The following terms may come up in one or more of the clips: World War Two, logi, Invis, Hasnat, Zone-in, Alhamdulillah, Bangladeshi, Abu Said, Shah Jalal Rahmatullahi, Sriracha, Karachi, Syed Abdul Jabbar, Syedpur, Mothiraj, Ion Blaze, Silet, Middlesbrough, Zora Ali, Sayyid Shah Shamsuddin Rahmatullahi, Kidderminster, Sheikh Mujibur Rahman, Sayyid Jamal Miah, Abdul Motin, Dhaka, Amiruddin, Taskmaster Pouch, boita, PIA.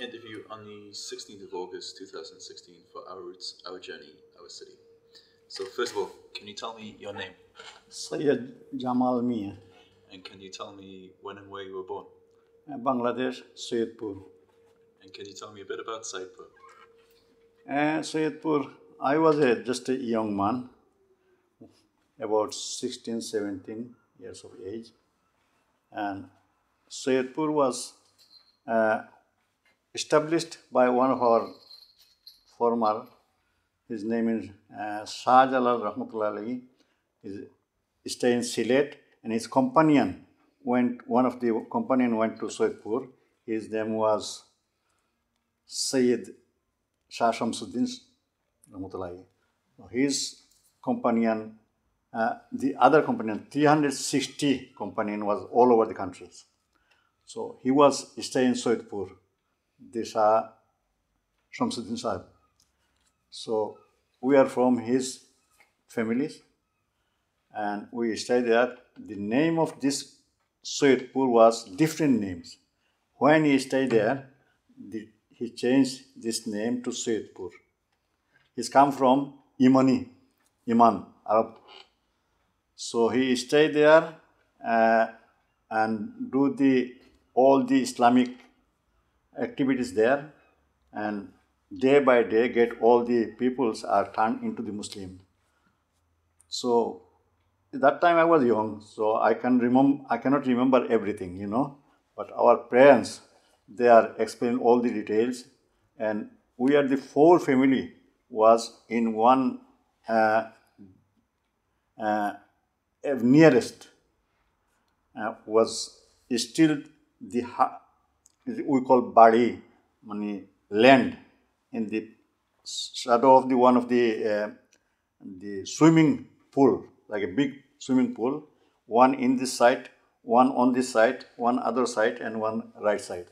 interview on the 16th of August 2016 for Our Roots, Our Journey, Our City. So first of all, can you tell me your name? Sayyid Jamal Miah. And can you tell me when and where you were born? Bangladesh, Syedpur. And can you tell me a bit about Syedpur? Syedpur, I was just a young man, about 16, 17 years of age. And Syedpur was established by one of our former, his name is Shah Jalal Rahmatullahi. He stayed in Silet, and his companion went, one of the companion went to Syedpur. His name was Sayyid Shah Shamsuddin Rahmatullahi. His companion, the other companion, 360 companion was all over the country. So he was staying in Syedpur, the Shah Shamsuddin Sahib. So we are from his families, and we stayed there. The name of this Syedpur was different names. When he stayed there, he changed this name to Syedpur. He's come from Iman, Arab. So he stayed there and do all the Islamic activities there, and day by day get all the peoples are turned into the Muslim. So at that time I was young, so I cannot remember everything, you know. But our parents, they are explaining all the details, and we are the four family was in one nearest was still the we call body, money, land, in the shadow of the one of the swimming pool, like a big swimming pool, one in this side, one on this side, one other side, and one right side.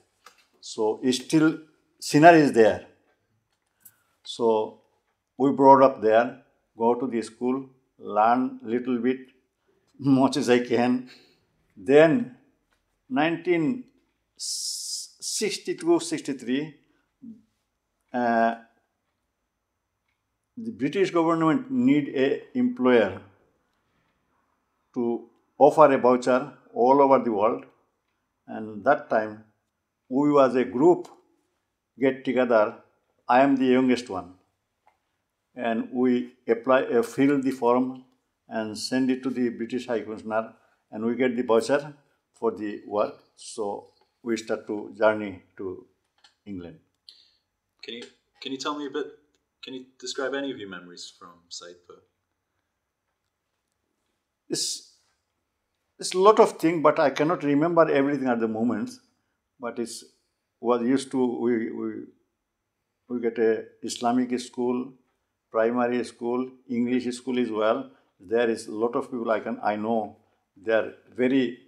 So still scenery is there. So we brought up there, go to the school, learn little bit, much as I can. Then 1962-63, the British government need a employer to offer a voucher all over the world, and that time we was a group get together. I am the youngest one, and we apply, fill the form and send it to the British High Commissioner, and we get the voucher for the work. So we start to journey to England. Can you tell me a bit, can you describe any of your memories from Syedpur? It's a lot of things, but I cannot remember everything at the moment. But it's was used to, we get a Islamic school, primary school, English school as well. There is a lot of people I know. They are very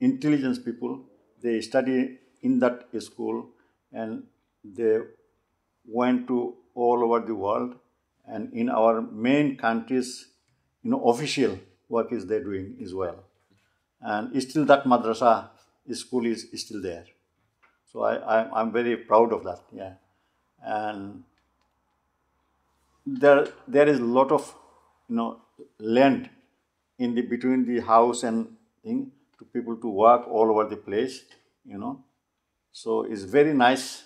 intelligent people. They study in that school, and they went to all over the world, and in our main countries, you know, official work is they're doing as well. And still that madrasa school is still there. So I'm very proud of that, yeah. And there is a lot of, you know, land in the between the house and thing to people to work all over the place, you know. So it's very nice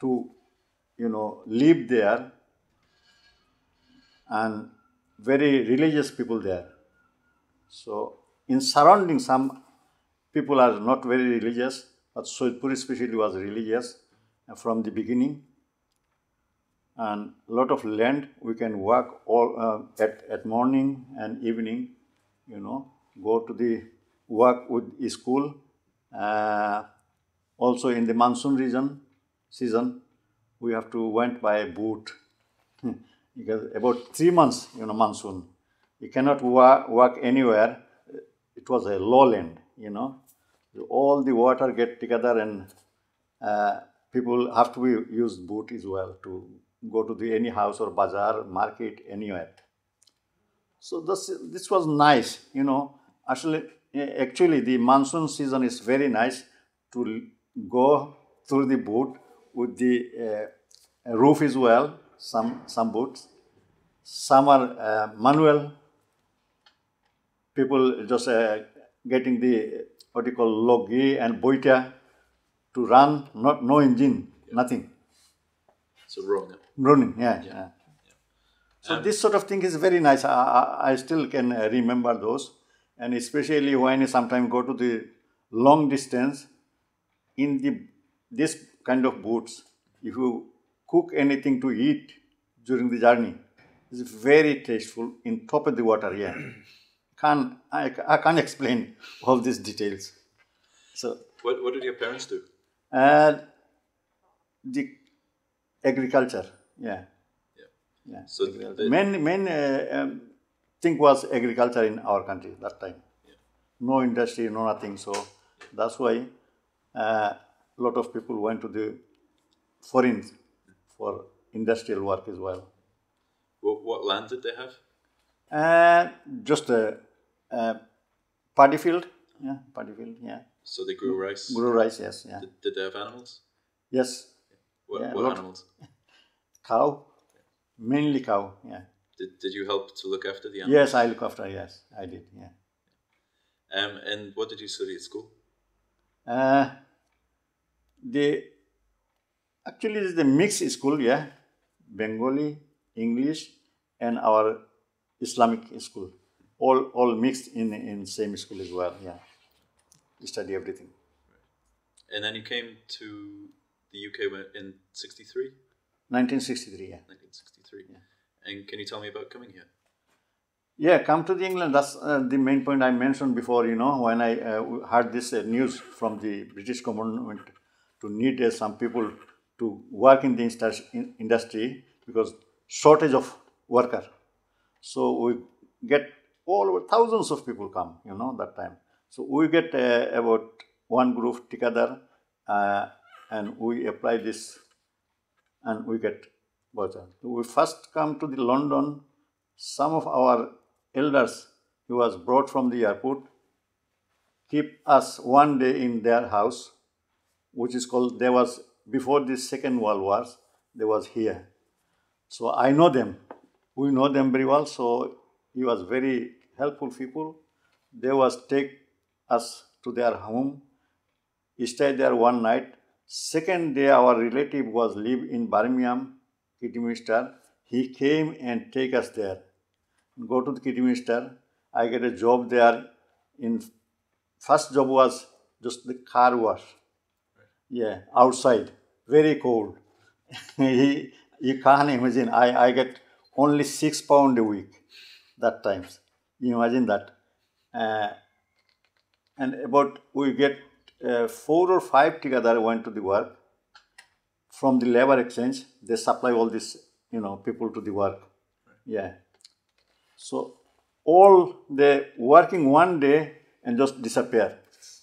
to, you know, live there, and very religious people there. So in surrounding, some people are not very religious, but Syedpur especially was religious from the beginning. And a lot of land we can work all at morning and evening, you know, go to the work with the school. Also in the monsoon season, we have to went by a boat. Because about 3 months, you know, monsoon, you cannot work anywhere. It was a lowland, you know. All the water get together, and people have to use boat as well to go to the any house or bazaar, market, anywhere. So this was nice, you know. Actually, the monsoon season is very nice to go through the boot with the roof as well, some boots. Some are manual. People just getting the, what you call, logi and boita to run, no engine, nothing. So running. Running, yeah. Yeah. Yeah. So this sort of thing is very nice. I still can remember those. And especially when you sometimes go to the long distance in this kind of boots, if you cook anything to eat during the journey, it's very tasteful in top of the water, yeah. I can't explain all these details. So what did your parents do? The agriculture, yeah. Yeah. So the main thing was agriculture in our country at that time. Yeah. No industry, no nothing. So that's why a lot of people went to the foreign for industrial work as well. What land did they have? Just a paddy field. Yeah, paddy field. Yeah. So they grew rice. Grew rice, yes. Yeah. Did they have animals? Yes. What animals? Cow. Mainly cow, yeah. Did you help to look after the animals? Yes, I look after, yes, I did, yeah. And what did you study at school? Actually, it's the mixed school, yeah. Bengali, English, and our Islamic school. All mixed in same school as well, yeah. We study everything. Right. And then you came to the UK in 1963? 1963, yeah. 1963. Yeah. And can you tell me about coming here? Yeah, come to the England. That's the main point I mentioned before, you know, when I heard this news from the British government to need some people to work in the industry because shortage of worker. So we get thousands of people come, you know, that time. So we get about one group together and we apply this and we get voucher. We first come to the London. Some of our elders who was brought from the airport keep us one day in their house, which is called, there was before the Second World War, they was here. So I know them. We know them very well. So he was very helpful people. They was take us to their home. He stayed there one night. Second day, our relative was live in Birmingham, Kidderminster. He came and take us there. Go to the Kidderminster. I get a job there. In first job was just the car wash. Yeah, outside, very cold. You can't imagine. I get only £6 a week that times. You imagine that. And about we get. 4 or 5 together went to the work. From the labor exchange, they supply all these, you know, people to the work. Right. Yeah. So all they working one day and just disappear.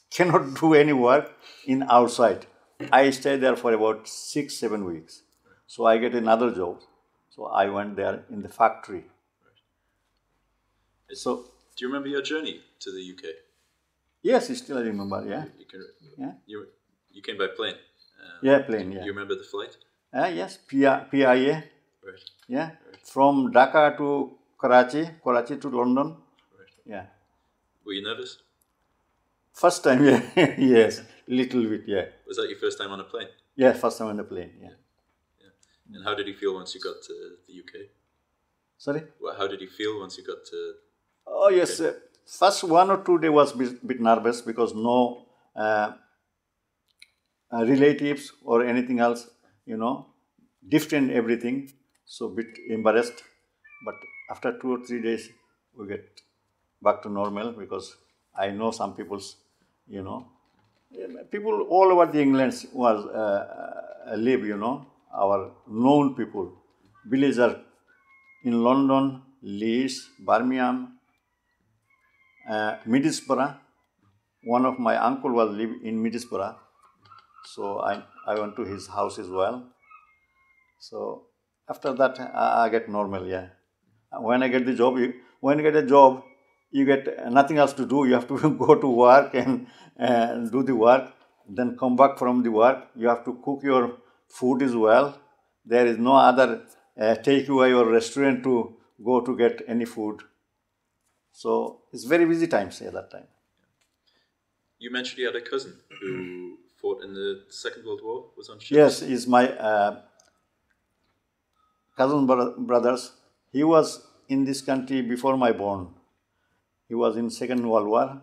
Cannot do any work in outside. I stayed there for about 6-7 weeks. Right. So I get another job. So I went there in the factory. Right. So do you remember your journey to the UK? Yes, still I remember, yeah. You came by plane? Yeah, plane, yeah. You remember the flight? Yes, PIA. Right. Yeah, right. From Dhaka to Karachi, Karachi to London. Right. Yeah. Were you nervous? First time, yeah. Yes, little bit, yeah. Was that your first time on a plane? Yeah, first time on a plane, yeah. Yeah. And how did you feel once you got to the UK? Sorry? Well, how did you feel once you got to... Oh, yes, sir. First 1 or 2 days was a bit nervous because no relatives or anything else, you know, different everything, so a bit embarrassed. But after 2 or 3 days, we get back to normal because I know some people's, you know, people all over the England was live, you know, our known people, villagers in London, Leeds, Birmingham. Middlesbrough, one of my uncle was live in Middlesbrough, so I went to his house as well. So after that, I get normal, yeah. When I get the job, you get nothing else to do. You have to go to work and do the work. then come back from the work. You have to cook your food as well. There is no other takeaway or restaurant to go to get any food. So it's very busy times at that time. You mentioned you had a cousin who fought in the Second World War, was on ship. Yes, he's my cousin brothers. He was in this country before my born. He was in Second World War.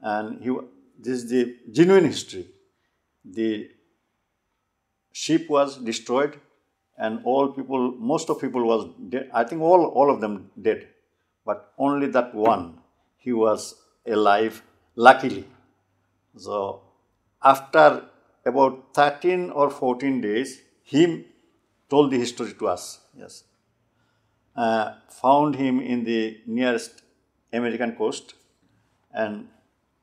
And he, this is the genuine history. The ship was destroyed and all people, most of people was dead. I think all of them dead. But only that one, he was alive, luckily. So after about 13 or 14 days, he told the history to us. Yes, found him in the nearest American coast, and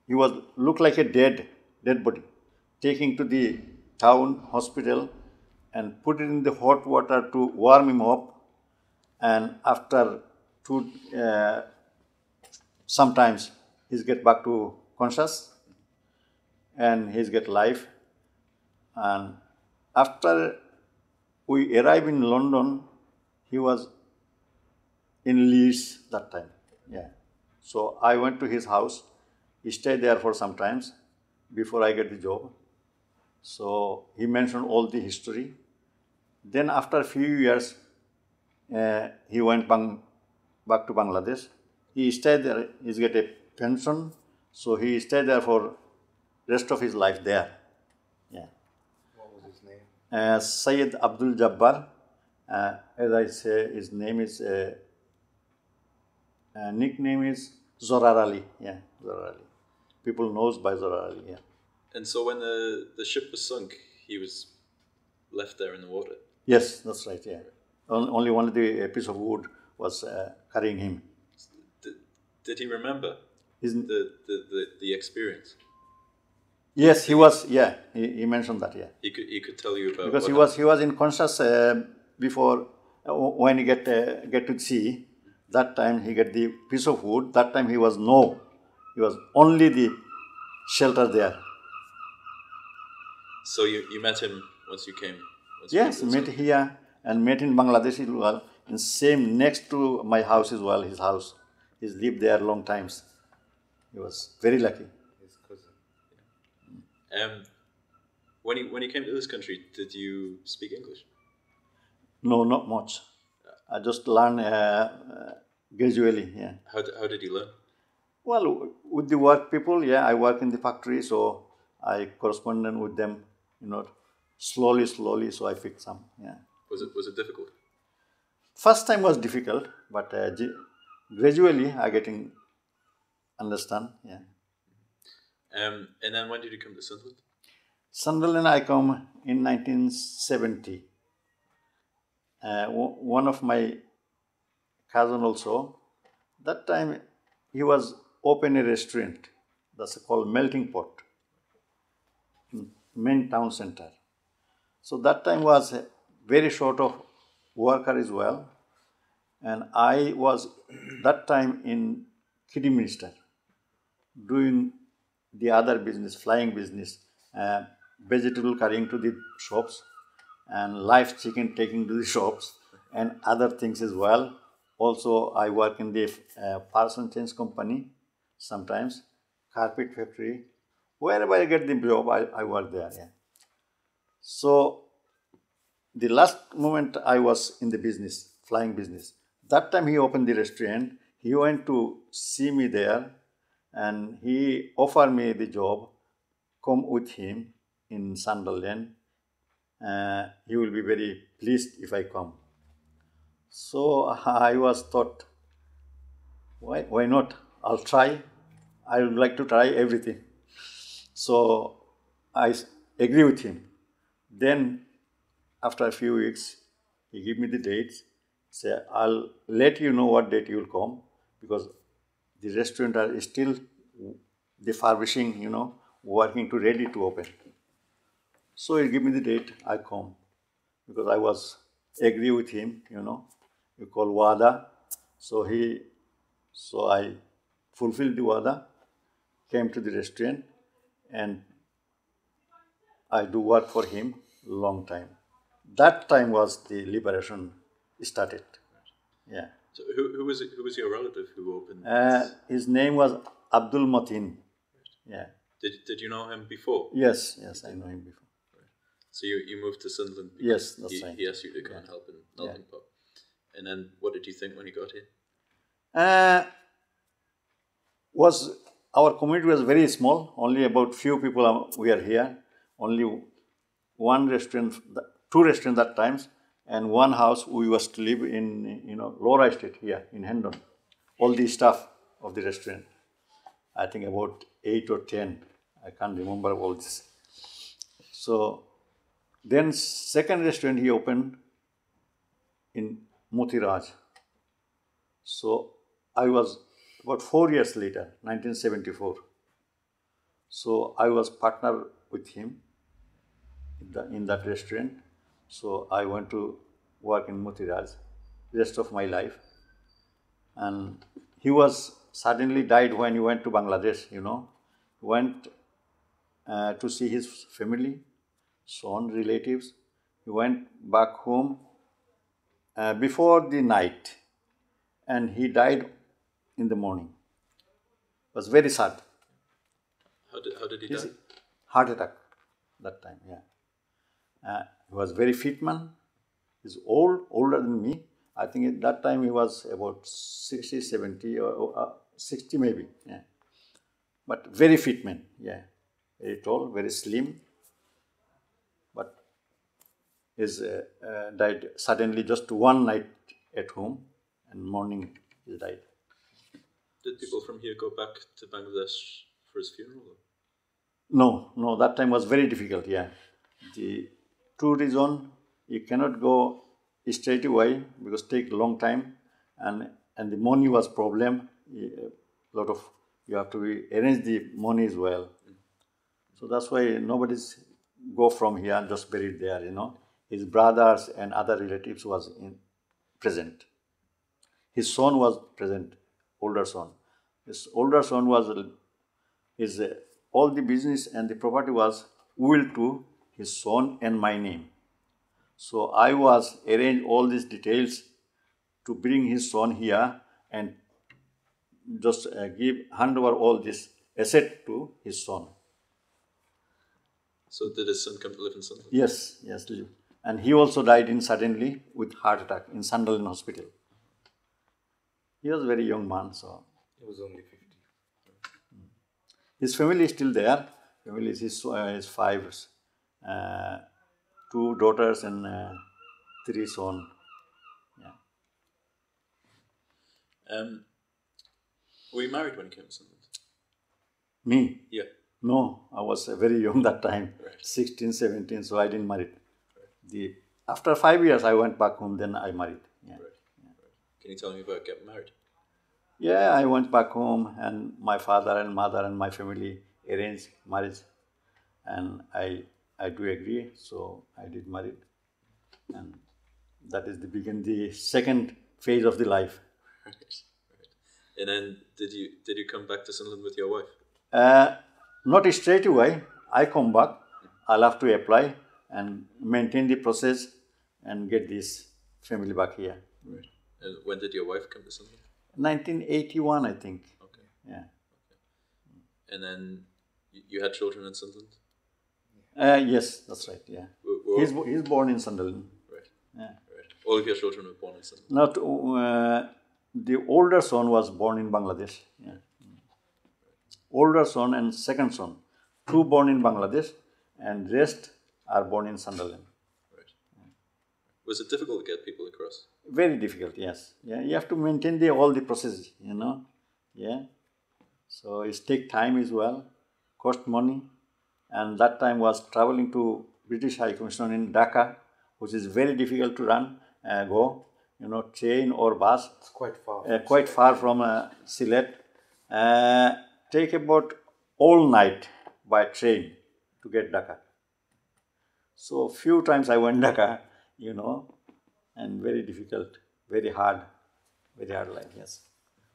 he was looked like a dead body. Taking to the town hospital and put it in the hot water to warm him up, and after sometimes he's get back to conscious and he's get life. And after we arrived in London, he was in Leeds that time. Yeah. So I went to his house. He stayed there for some times before I get the job. So he mentioned all the history. Then after a few years, he went back to Bangladesh. He stayed there, he's get a pension, so he stayed there for rest of his life there. Yeah. What was his name? Syed Abdul Jabbar. As I say, his name is, nickname is Zora Ali. Yeah, Zora Ali. People knows by Zora Ali, yeah. And so when the ship was sunk, he was left there in the water? Yes, that's right, yeah. Only one of the piece of wood was carrying him. Did he remember the experience? Yes, he was. Yeah, he mentioned that. Yeah, he could tell you about, because he was in conscious before when he get to sea. That time he get the piece of wood. That time he was only the shelter there. So you met him once you came. Yes, met here and met in Bangladesh as well. And same next to my house as well. His house. He's lived there long times. He was very lucky. His cousin. Yeah. When he came to this country, did you speak English? No, not much. I just learned gradually. Yeah. How did you learn? Well, with the work people. Yeah, I work in the factory, so I corresponded with them. You know, slowly. So I picked some. Yeah. Was it difficult? First time was difficult, but gradually I getting understand, yeah. And then when did you come to Sunderland? Sunderland I come in 1970. One of my cousin also, that time he was open a restaurant, that's called Melting Pot, main town center. So that time was very short of worker as well. And I was that time in Kiddie Minister, doing the other business, flying business, vegetable carrying to the shops, and live chicken taking to the shops, and other things as well. Also, I work in the parcel change company sometimes, carpet factory. Wherever I get the job, I work there. Yeah. So, the last moment I was in the business, flying business. That time he opened the restaurant. He went to see me there and he offered me the job. Come with him in Sunderland. He will be very pleased if I come. So I was thought, why not? I'll try. I would like to try everything. So I agree with him. Then after a few weeks, he gave me the dates. Say, I'll let you know what date you will come, because the restaurant are still refurbishing, you know, working to ready to open. So he gave me the date, I come, because I was agree with him, you know, you call wada. So I fulfilled the wada, came to the restaurant and I do work for him long time. That time was the liberation started. Yeah. So who was it? Who was your relative who opened this? His name was Abdul Motin. Yeah. Did you know him before? Yes, yes, I know him before. Right. So you moved to Sunderland because he asked you to come and help in Melbourne Pub. And then what did you think when you got here? Our community was very small. Only about few people were here. Only one restaurant, two restaurants at times, and one house we was to live in, Laura Estate here in Hendon. All the staff of the restaurant. I think about 8 or 10. I can't remember all this. So then second restaurant he opened in Mothiraj. So I was about 4 years later, 1974. So I was partner with him in that restaurant. So I went to work in Mothiraj rest of my life. And he was suddenly died when he went to Bangladesh, Went to see his family, son, relatives. He went back home before the night, and he died in the morning. It was very sad. How did he die? Heart attack that time, yeah. He was very fit man. He's older than me. I think at that time he was about 60, 70 or 60 maybe, yeah. But very fit man, yeah. Very tall, very slim. But he died suddenly just one night at home, and morning he died. Did people from here go back to Bangladesh for his funeral? No, that time was very difficult, yeah. The true reason, you cannot go straight away because it takes a long time, and the money was problem. You have to arrange the money as well. So that's why nobody's go from here and just buried there, His brothers and other relatives was present. His son was present. Older son. His older son was, all the business and the property was willed to his son and my name. So I was arranged all these details to bring his son here and just hand over all this asset to his son. So did his son come to live in Sunderland? Yes, live. And he also died suddenly with heart attack in Sunderland Hospital. He was a very young man, so. He was only 50. His family is still there. Family is his five, two daughters and three sons. Yeah. Were you married when you came to Sunderland? Me? Yeah. No, I was very young that time, right. 16, 17, so I didn't marry. Right. After 5 years, I went back home, then I married. Yeah. Right. Can you tell me about getting married? Yeah, I went back home and my father and mother and my family arranged marriage, and I do agree, so I did marry, and that is the second phase of the life. Right. And then did you come back to Sunderland with your wife? Not straight away. I come back. I'll have to apply and maintain the process and get this family back here. Right. And when did your wife come to Sunderland? 1981, I think. Okay. Yeah. Okay. And then you had children in Sunderland? Yes, that's right, yeah. He's born in Sunderland. Right. Yeah. Right. All of your children were born in Sunderland? The older son was born in Bangladesh. Yeah. Right. Older son and second son. Two born in Bangladesh and rest are born in Sunderland. Right. Yeah. Was it difficult to get people across? Very difficult, yes. Yeah, you have to maintain all the processes, Yeah. So it takes time as well, cost money. And that time was traveling to British High Commission in Dhaka, which is very difficult to run, go, train or bus. It's quite far. Quite far from Silet. Take about all night by train to get Dhaka. So few times I went Dhaka, And very difficult, very hard life, yes.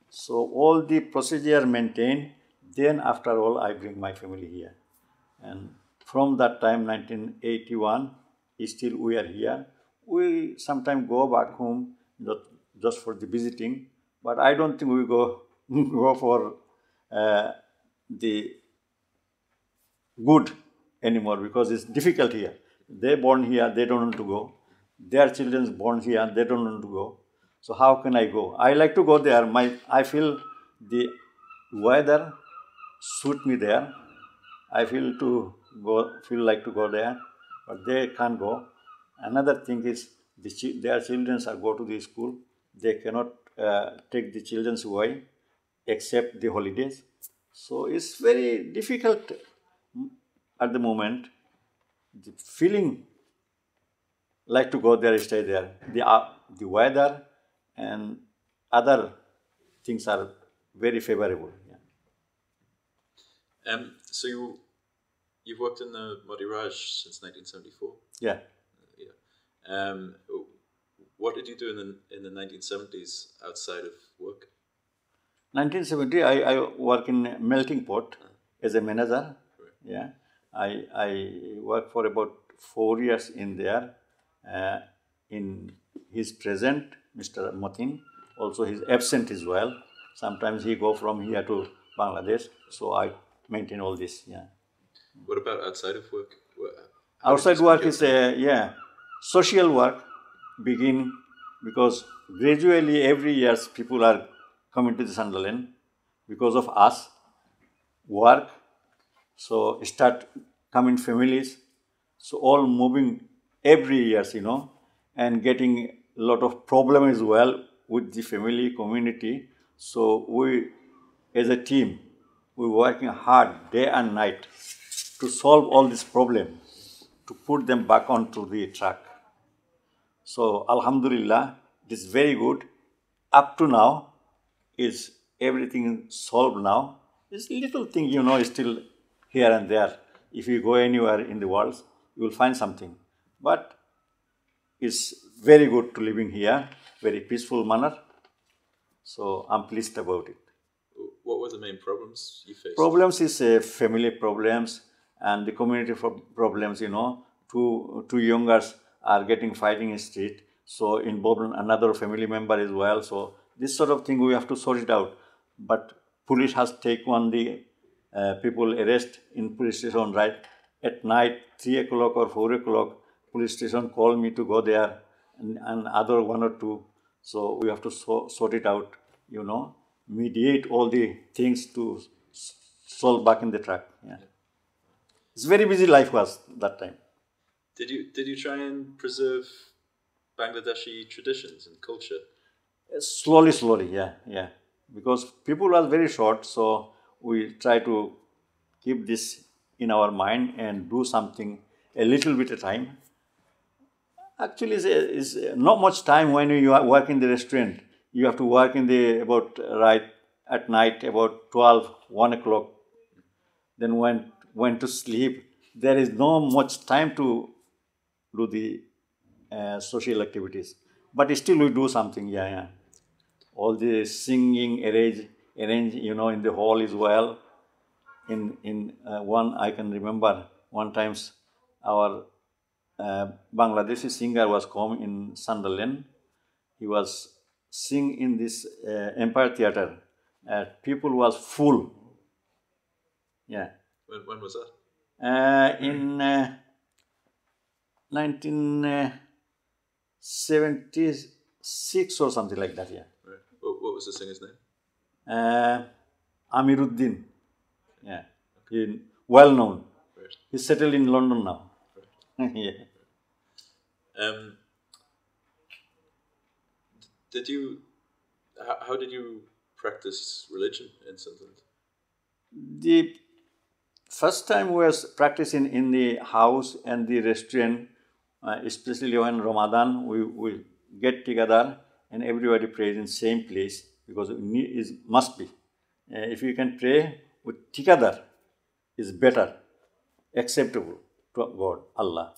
So all the procedure maintained, then after all I bring my family here. And from that time, 1981, still we are here. We sometimes go back home just for the visiting, but I don't think we go for the good anymore, because it's difficult here. They born here, they don't want to go. Their children born here, they don't want to go. So how can I go? I like to go there. I feel the weather suit me there. I feel like to go there, but they can't go. Another thing is their children are go to the school. They cannot take the children's away except the holidays. So it's very difficult at the moment. The feeling like to go there, stay there. The weather and other things are very favorable. Yeah. So you've worked in the Mothiraj since 1974. Yeah. Yeah. What did you do in the 1970s outside of work? 1970, I work in melting pot as a manager. Correct. Yeah, I worked for about 4 years in there. In his present, Mr. Motin, also his absent as well. Sometimes he go from here to Bangladesh, so I maintain all this. Yeah. What about outside of work? Outside work is social work begin, because gradually every year people are coming to the Sunderland because of us work. So start coming families, so all moving every year, and getting a lot of problem as well with the family community. So we, as a team, we're working hard day and night to solve all this problem, to put them back onto the track. So alhamdulillah, it is very good. Up to now, is everything solved now. It's little thing, still here and there. If you go anywhere in the world, you will find something. But it's very good to living here, very peaceful manner. So I'm pleased about it. What were the main problems you faced? Problems is family problems and the community problems, Two youngers are getting fighting in street, so involving another family member as well. So this sort of thing we have to sort it out. But police has taken on the people arrest in police station, right? At night, 3 o'clock or 4 o'clock, police station called me to go there and other one or two. So we have to sort it out, mediate all the things to solve back in the track. Yeah. It's very busy life was that time. Did you try and preserve Bangladeshi traditions and culture? Slowly, yeah. Because people are very short, so we try to keep this in our mind and do something a little bit at a time. Actually, it's not much time when you work in the restaurant. You have to work in the at night about 12, 1 o'clock. Then went to sleep. There is no much time to do the social activities. But still we do something, yeah. All the singing, arrange, in the hall as well. In one, I can remember, one times our Bangladeshi singer was come in Sunderland. He was sing in this Empire Theatre. People was full. Yeah. When was that? In 1976 or something like that. Yeah. Right. What was the singer's name? Amiruddin. Yeah. Okay. Well known. Right. He's settled in London now. Right. Yeah. Right. How did you practice religion in Sunderland? The first time was practicing in the house and the restaurant, especially when Ramadan, we get together and everybody prays in same place, because it must be. If you can pray with together, is better, acceptable to God, Allah.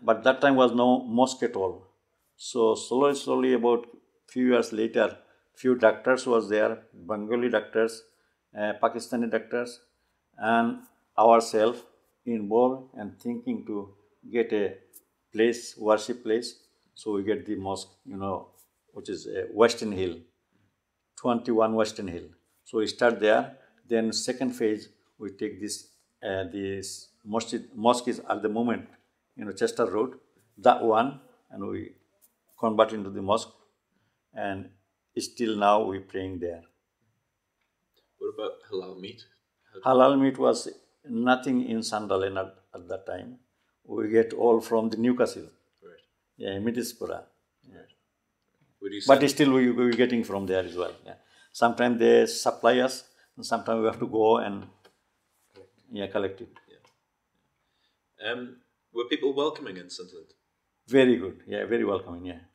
But that time was no mosque at all. So slowly, about few years later, few doctors was there, Bengali doctors, Pakistani doctors, and ourselves, involved and thinking to get a place, worship place. So we get the mosque, you know, which is Western Hill, 21 Western Hill. So we start there. Then second phase, we take this, this mosque is at the moment, you know, Chester Road, that one, and we convert into the mosque. And still now we're praying there. What about halal meat? Halal meat was nothing in Sandalen at that time. We get all from the Newcastle. Right. Yeah, Midispora. Yeah. Right. But still we're getting from there as well. Yeah. Sometimes they supply us, and sometimes we have to go and collect it. Yeah. Were people welcoming in Sunderland? Very good. Yeah, very welcoming. Yeah.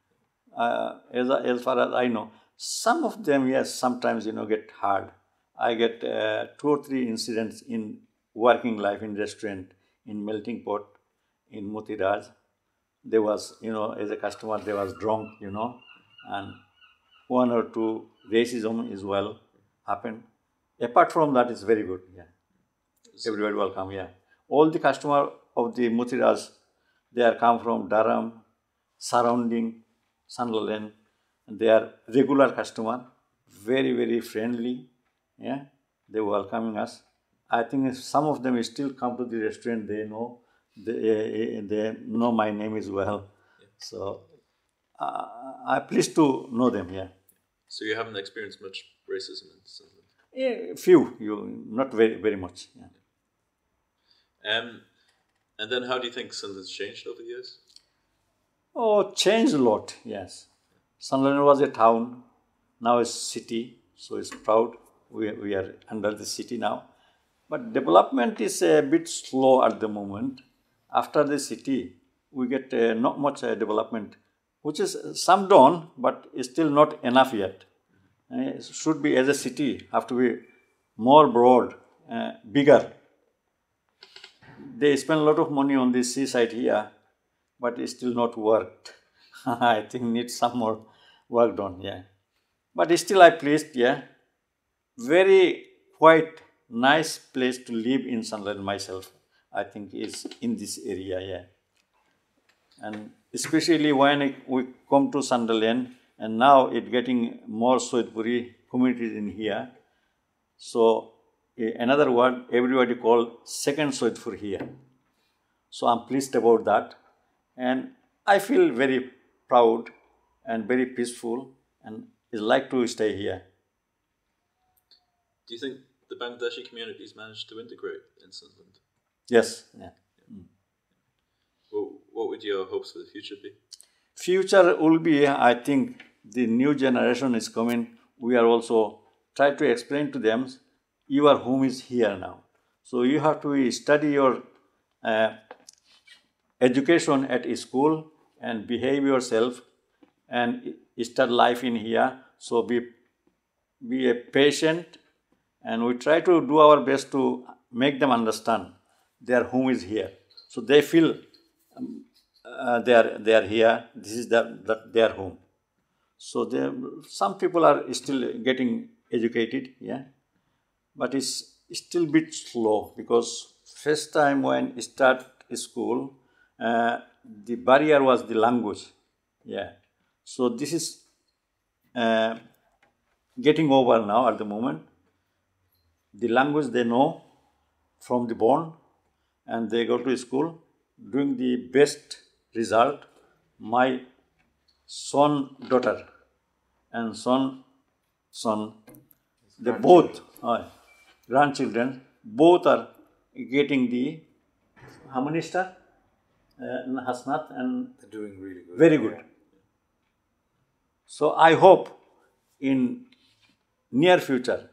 As far as I know, some of them, yes, sometimes, you know, get hard. I get 2 or 3 incidents in working life, in restaurant, in melting pot, in Mothiraj. There was, you know, as a customer, they was drunk, you know, and 1 or 2 racism as well happened. Apart from that, it's very good, yeah. Everybody welcome, yeah. All the customer of the Mothiraj, they are come from Durham, surrounding, Sunderland, and they are regular customer, very, very friendly, yeah, they were welcoming us. I think some of them still come to the restaurant, they know my name as well, yeah. So I'm pleased to know them, yeah. So you haven't experienced much racism in Sunderland? Yeah, few, not very much, yeah. And then how do you think Sunderland's changed over the years? Oh, changed a lot, yes. Sunderland was a town, now it's city, so it's proud. We are under the city now. But development is a bit slow at the moment. After the city, we get not much development, which is some done, but it's still not enough yet. It should be, as a city, have to be more broad, bigger. They spend a lot of money on the seaside here, but it's still not worked. I think needs some more work done, yeah. But still I pleased, yeah. Very quite nice place to live in Sunderland myself, I think, is in this area, yeah. And especially when we come to Sunderland, and now it's getting more Syedpuri communities in here. So, another word, everybody called second Syedpur here. So I'm pleased about that. And I feel very proud and very peaceful and like to stay here. Do you think the Bangladeshi communities managed to integrate in Sunderland? Yes. Yeah. Mm. Well, what would your hopes for the future be? Future will be, I think, the new generation is coming. We are also trying to explain to them, your home is here now. So you have to study your education at school and behave yourself and start life in here. So be a patient, and we try to do our best to make them understand their home is here. So they feel they are here. This is their home. So some people are still getting educated, yeah, but it's still a bit slow because first time when you start school. The barrier was the language, yeah. So this is getting over now at the moment. The language they know from the born, and they go to school doing the best result. My son, daughter, and son, they both grandchildren, both are getting the how many star? Hasnat, and they're doing really good. Very good. Yeah. So I hope in near future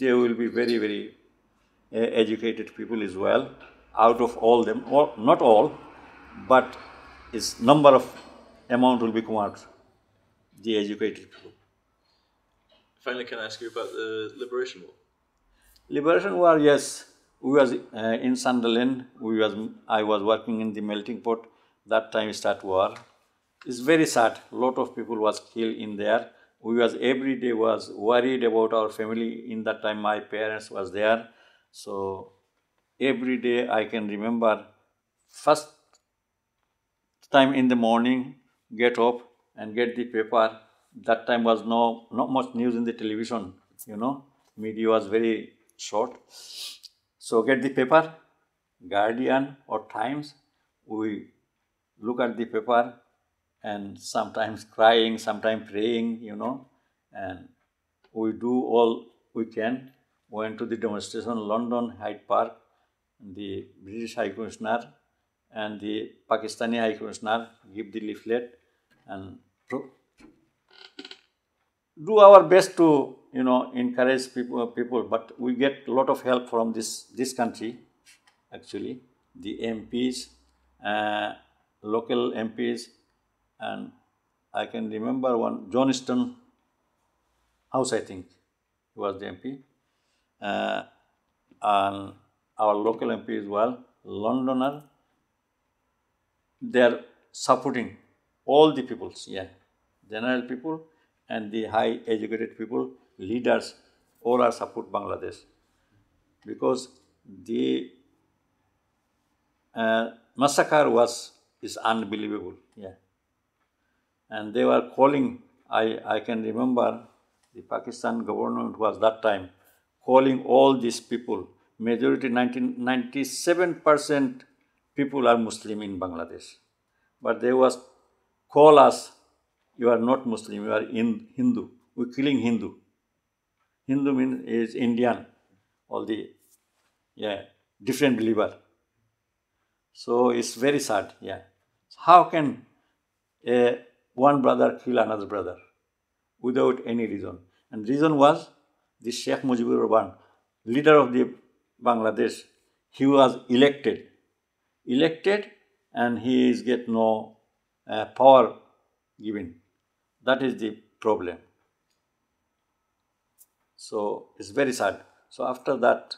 there will be very, very educated people as well. Out of all them, or not all, but its number of amount will become out the educated people. Finally, can I ask you about the Liberation War? Liberation War, yes. We was in Sunderland. I was working in the melting pot. That time start war. It's very sad. Lot of people was killed in there. We was every day was worried about our family. In that time, my parents was there. So every day I can remember first time in the morning, get up and get the paper. That time was not much news in the television, you know, media was very short. So get the paper, Guardian or Times, we look at the paper and sometimes crying, sometimes praying, you know, and we do all we can. Went to the demonstration in London, Hyde Park, the British High Commissioner and the Pakistani High Commissioner give the leaflet and do our best to, you know, encourage people, but we get a lot of help from this country, actually, the MPs, local MPs, and I can remember one, Johnston House, I think, was the MP, and our local MP as well, Londoner, they are supporting all the peoples, yeah, general people and the high educated people, leaders, all are support Bangladesh, because the massacre is unbelievable, yeah. And they were calling, I can remember the Pakistan government was that time calling all these people, majority 97% people are Muslim in Bangladesh, but they was call us, you are not Muslim, you are Hindu, we are killing Hindu. Hindu means is Indian, all the, yeah, different believer. So it's very sad, yeah. How can one brother kill another brother without any reason? And reason was this Sheikh Mujibur Rahman, leader of the Bangladesh, he was elected and he is get no power given. That is the problem. So it's very sad. So after that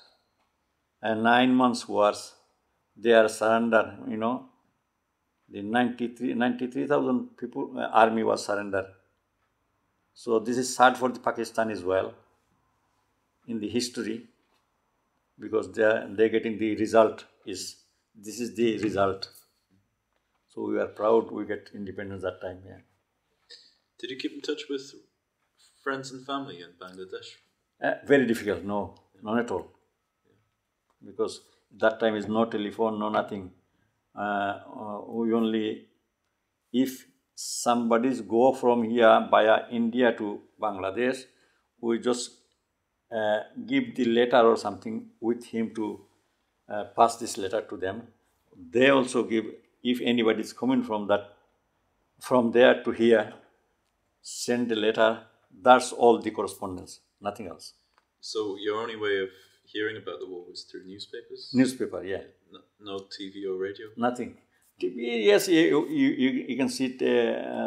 9 months wars, they are surrendered, you know, the 93,000 people army was surrendered. So this is sad for the Pakistan as well in the history, because they're getting the result is, this is the result. So we are proud we get independence that time, yeah. Did you keep in touch with friends and family in Bangladesh? Very difficult, no, none at all. Yeah. Because that time is no telephone, no nothing. We only, if somebody go from here via India to Bangladesh, we just give the letter or something with him to pass this letter to them. They also give, if anybody is coming from there to here, send the letter. That's all the correspondence, nothing else. So your only way of hearing about the war was through newspapers? Newspaper, yeah. No TV or radio? Nothing. TV, yes, you can see,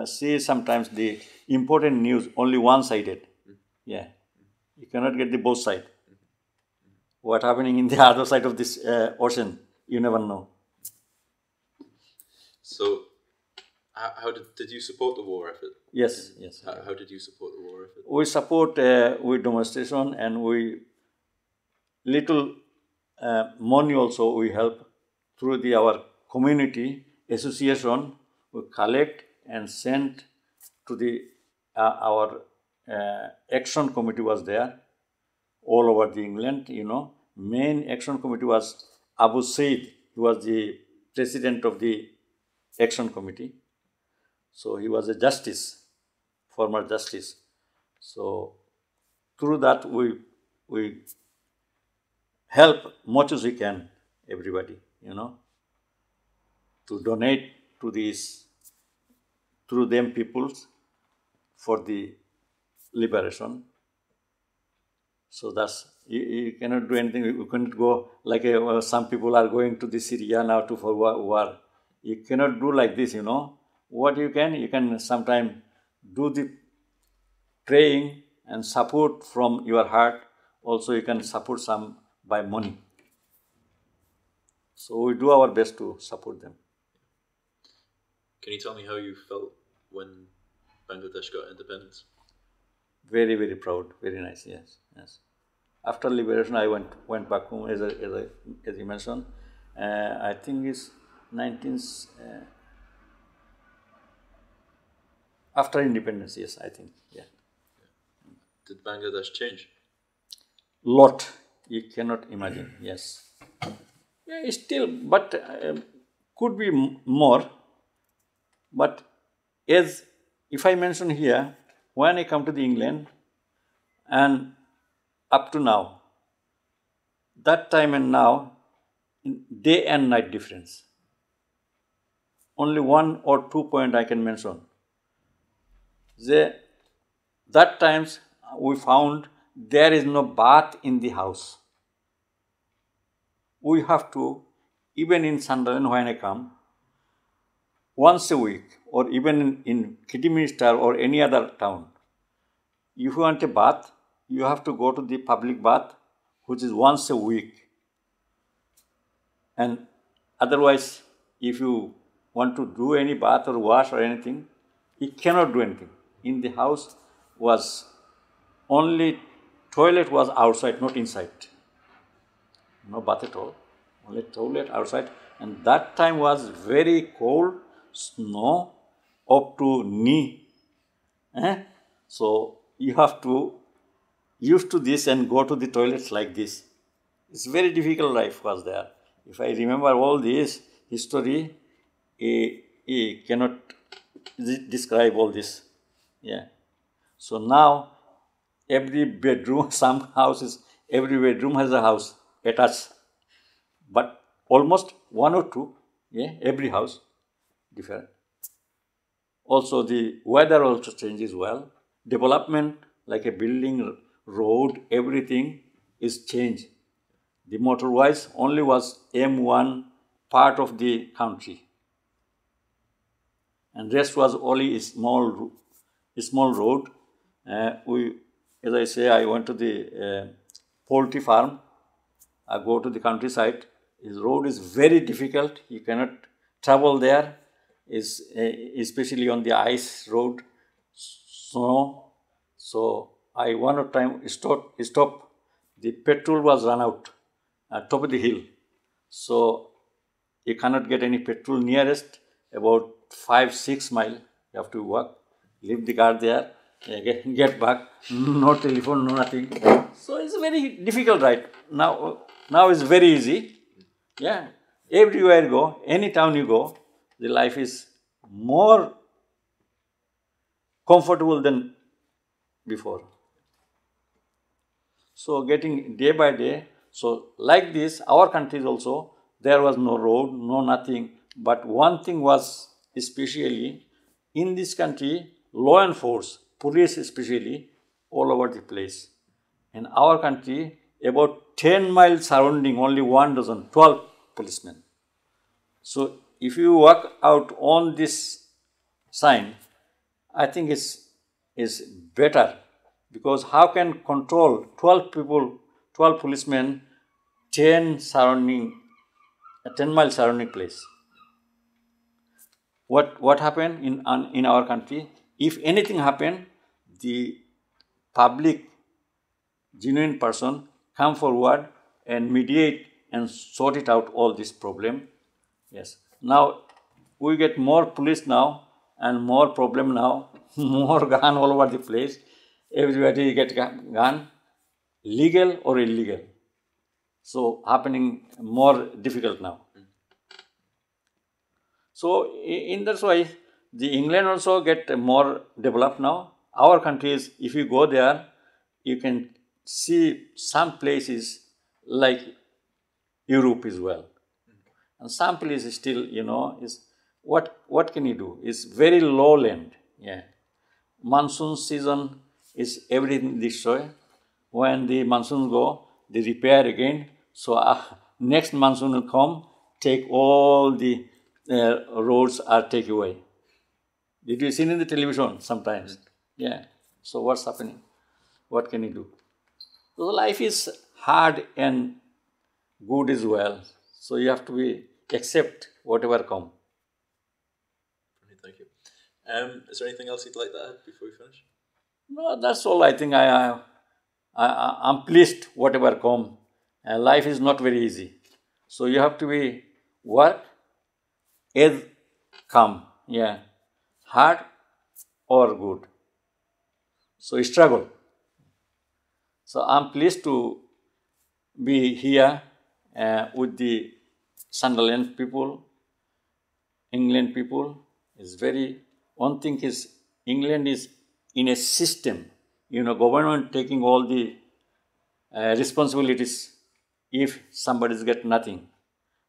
see sometimes the important news, only one-sided. Mm-hmm. Yeah. Mm-hmm. You cannot get the both sides. Mm-hmm. What's happening in the other side of this ocean, you never know. So, how did you support the war effort? Yes, yes. How did you support the war effort? We support with demonstration and we little money also we help through our community association. We collect and send to the our action committee was there all over the England. You know, main action committee was Abu Said. He was the president of the Action Committee. So he was a justice, former justice. So through that we help much as we can everybody, you know, to donate to these, through them peoples for the liberation. So that's, you cannot do anything, you cannot go like some people are going to the Syria now to for war. You cannot do like this, you know. What you can sometimes do the praying and support from your heart. Also, you can support some by money. So we do our best to support them. Can you tell me how you felt when Bangladesh got independence? Very, very proud. Very nice, yes. After liberation, I went back home, as you mentioned. I think it's after independence, yes, I think, yeah. Did Bangladesh change? Lot, you cannot imagine, yes. Yeah, still, but could be more. But as, if I mention here, when I come to the England and up to now, that time and now, day and night difference. Only 1 or 2 points I can mention. That times we found there is no bath in the house. We have to, even in Sunderland when I come, once a week, or even in Kidderminster or any other town, if you want a bath, you have to go to the public bath, which is once a week. And otherwise, if you want to do any bath or wash or anything, you cannot do anything. In the house was only toilet was outside, not inside. No bath at all. Only toilet outside. And that time was very cold, snow up to knee. So you have to used to this and go to the toilets like this. It's very difficult life was there. If I remember all this history, I cannot describe all this. Yeah. So now, every bedroom, some houses, every bedroom has a house attached. But almost 1 or 2, yeah, every house different. Also, the weather also changes well. Development, like a building, road, everything is changed. The motorways only was M1 part of the country. And rest was only a small road. As I say, I went to the poultry farm. I go to the countryside. The road is very difficult. You cannot travel there, especially on the ice road, snow. So I one time stopped. The petrol was run out at top of the hill. So you cannot get any petrol nearest, about 5-6 miles. You have to walk, leave the car there, get back. No telephone, no nothing. So it's very difficult right now. Now it's very easy. Yeah, everywhere you go, any town you go, the life is more comfortable than before. So getting day by day. So like this, our countries also, there was no road, no nothing. But one thing was, especially in this country, law and force, police especially, all over the place. In our country, about 10 miles surrounding, only 12 policemen. So if you walk out on this sign, I think it's better. Because how can control 12 people, 12 policemen, 10 miles surrounding place? What happened in our country? If anything happened, the public, genuine person come forward and mediate and sort it out all this problem. Yes. Now we get more police now and more problem now, more gun all over the place. Everybody get gun, legal or illegal. So happening more difficult now. So in that way, the England also get more developed now. Our countries, if you go there, you can see some places like Europe as well. And some places still, you know, is what can you do? It's very lowland. Yeah. Monsoon season is everything destroyed. When the monsoons go, they repair again. So next monsoon will come, take all the roads are taken away. Did you see in the television sometimes? Yeah. So what's happening? What can you do? So life is hard and good as well. So you have to accept whatever come. Thank you. Is there anything else you'd like to add before we finish? No, that's all. I think I unpleased, whatever come. Life is not very easy. So you have to be work as come, yeah, hard or good. So struggle. So I'm pleased to be here with the Sunderland people, England people. Is very, one thing is England is in a system, you know, government taking all the responsibilities if somebody's get nothing.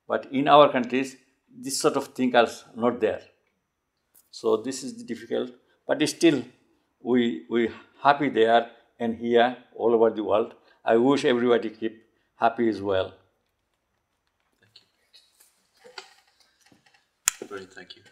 But in our countries, this sort of thing are not there. So this is difficult, but still we happy there and here all over the world. I wish everybody keep happy as well. Thank you. Brilliant, thank you.